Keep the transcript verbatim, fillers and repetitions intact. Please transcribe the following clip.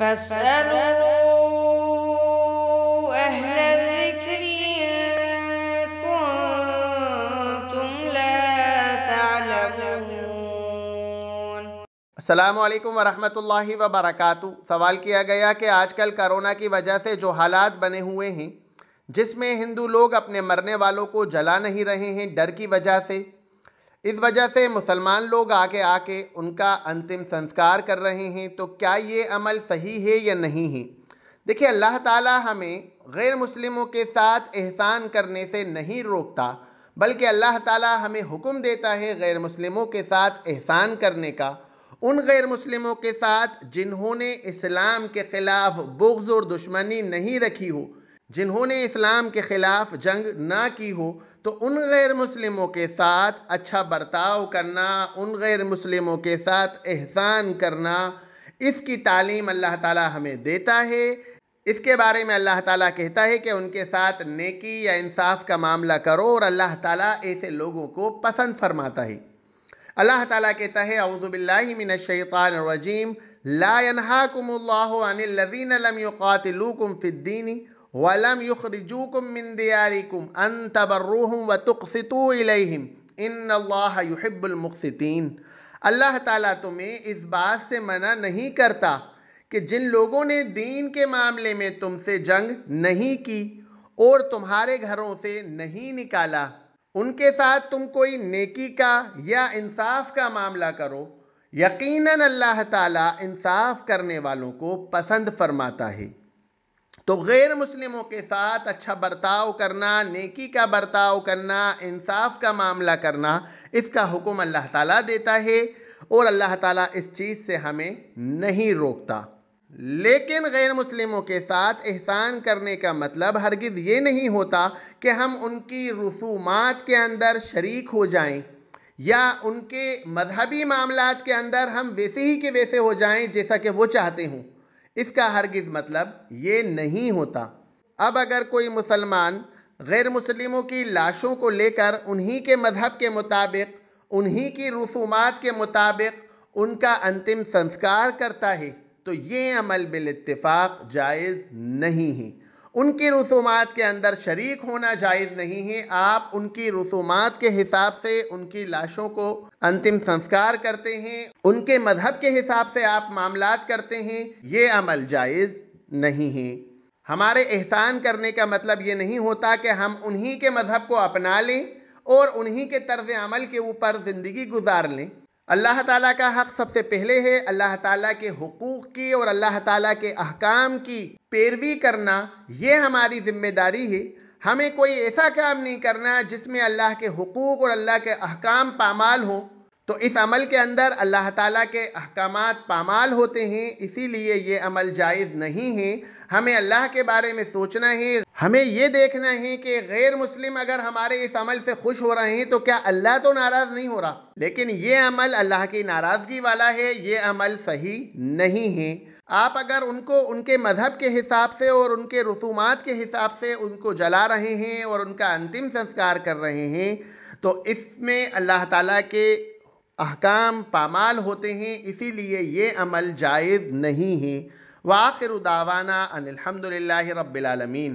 फसलू अहल ज़िक्री कुंतुम ला तअलमून। अस्सलामुअलैकुम वरहमतुल्लाहि वबरकातु। सवाल किया गया कि आजकल कोरोना की वजह से जो हालात बने हुए हैं, जिसमें हिंदू लोग अपने मरने वालों को जला नहीं रहे हैं डर की वजह से, इस वजह से मुसलमान लोग आगे आके उनका अंतिम संस्कार कर रहे हैं, तो क्या ये अमल सही है या नहीं है? देखिए, अल्लाह ताला हमें गैर मुस्लिमों के साथ एहसान करने से नहीं रोकता, बल्कि अल्लाह ताला हमें हुक्म देता है गैर मुस्लिमों के साथ एहसान करने का। उन गैर मुस्लिमों के साथ जिन्होंने इस्लाम के ख़िलाफ़ बुग़्ज़ और दुश्मनी नहीं रखी हो, जिन्होंने इस्लाम के ख़िलाफ़ जंग ना की हो, तो उन गैर मुस्लिमों के साथ अच्छा बर्ताव करना, उन गैर मुस्लिमों के साथ एहसान करना, इसकी तालीम अल्लाह ताला हमें देता है। इसके बारे में अल्लाह ताला कहता है कि उनके साथ नेकी या इंसाफ का मामला करो, और अल्लाह ताला ऐसे लोगों को पसंद फरमाता है। अल्लाह ताला कहता है, औज़ु बिल्लाहि मिनश शैतानिर रजीम, ला यनहाकुमुल्लाहु अनिल लज़ीना लम युक़ातिलूकुम फ़िद्दीन वलम युखरिजूकुम मिन दियारिकुम अन तबर्रुहुम व तुक़सितू इलैहिम इन्नल्लाह युहिब्बुल मुक़सितीन। अल्लाह ताला तुम्हें इस बात से मना नहीं करता कि जिन लोगों ने दीन के मामले में तुमसे जंग नहीं की और तुम्हारे घरों से नहीं निकाला, उनके साथ तुम कोई नेकी का या इंसाफ का मामला करो। यकीनन अल्लाह ताला इंसाफ करने वालों को पसंद फरमाता है। तो गैर मुस्लिमों के साथ अच्छा बर्ताव करना, नेकी का बर्ताव करना, इंसाफ का मामला करना, इसका हुक्म अल्लाह ताला देता है, और अल्लाह ताला इस चीज़ से हमें नहीं रोकता। लेकिन गैर मुस्लिमों के साथ एहसान करने का मतलब हरगिज़ ये नहीं होता कि हम उनकी रसूमात के अंदर शरीक हो जाएं या उनके मजहबी मामलात के अंदर हम वैसे ही के वैसे हो जाएं जैसा कि वो चाहते हों। इसका हरगिज़ मतलब ये नहीं होता। अब अगर कोई मुसलमान गैर मुस्लिमों की लाशों को लेकर उन्हीं के मज़हब के मुताबिक, उन्हीं की रसूमात के मुताबिक उनका अंतिम संस्कार करता है, तो ये अमल बिल-इत्तिफाक जायज़ नहीं है। उनकी रसूमात के अंदर शरीक होना जायज़ नहीं है। आप उनकी रसूमात के हिसाब से उनकी लाशों को अंतिम संस्कार करते हैं, उनके मजहब के हिसाब से आप मामलात करते हैं, ये अमल जायज़ नहीं है। हमारे एहसान करने का मतलब ये नहीं होता कि हम उन्हीं के मजहब को अपना लें और उन्हीं के तर्ज अमल के ऊपर ज़िंदगी गुजार लें। अल्लाह ताला का हक़ सबसे पहले है। अल्लाह ताला के हुकूक़ की और अल्लाह ताला के अहकाम की पैरवी करना ये हमारी ज़िम्मेदारी है। हमें कोई ऐसा काम नहीं करना जिसमें अल्लाह के हुकूक़ और अल्लाह के अहकाम पामाल हों। तो इस अमल के अंदर अल्लाह ताला के अहकामात पामाल होते हैं, इसीलिए ये अमल जायज़ नहीं है। हमें अल्लाह के बारे में सोचना है, हमें ये देखना है कि गैर मुस्लिम अगर हमारे इस अमल से खुश हो रहे हैं तो क्या अल्लाह तो नाराज़ नहीं हो रहा। लेकिन ये अमल अल्लाह की नाराज़गी वाला है, ये अमल सही नहीं है। आप अगर उनको उनके मज़हब के हिसाब से और उनके रसूमात के हिसाब से उनको जला रहे हैं और उनका अंतिम संस्कार कर रहे हैं, तो इसमें अल्लाह ताला के अहकाम पामाल होते हैं, इसीलिए ये अमल जायज़ नहीं है। वाखिर दावाना अनिल हम्दुलिल्लाहि रब्बिल आलमीन।